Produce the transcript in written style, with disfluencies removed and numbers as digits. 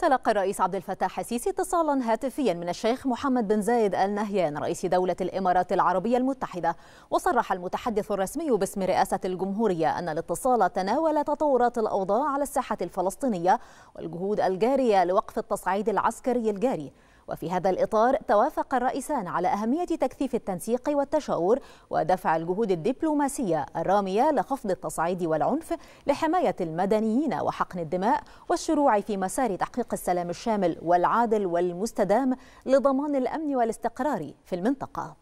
تلقى الرئيس عبد الفتاح السيسي اتصالا هاتفيا من الشيخ محمد بن زايد آل نهيان رئيس دولة الإمارات العربية المتحدة، وصرح المتحدث الرسمي باسم رئاسة الجمهورية أن الاتصال تناول تطورات الأوضاع على الساحة الفلسطينية والجهود الجارية لوقف التصعيد العسكري الجاري. وفي هذا الإطار توافق الرئيسان على أهمية تكثيف التنسيق والتشاور ودفع الجهود الدبلوماسية الرامية لخفض التصعيد والعنف لحماية المدنيين وحقن الدماء والشروع في مسار تحقيق السلام الشامل والعادل والمستدام لضمان الأمن والاستقرار في المنطقة.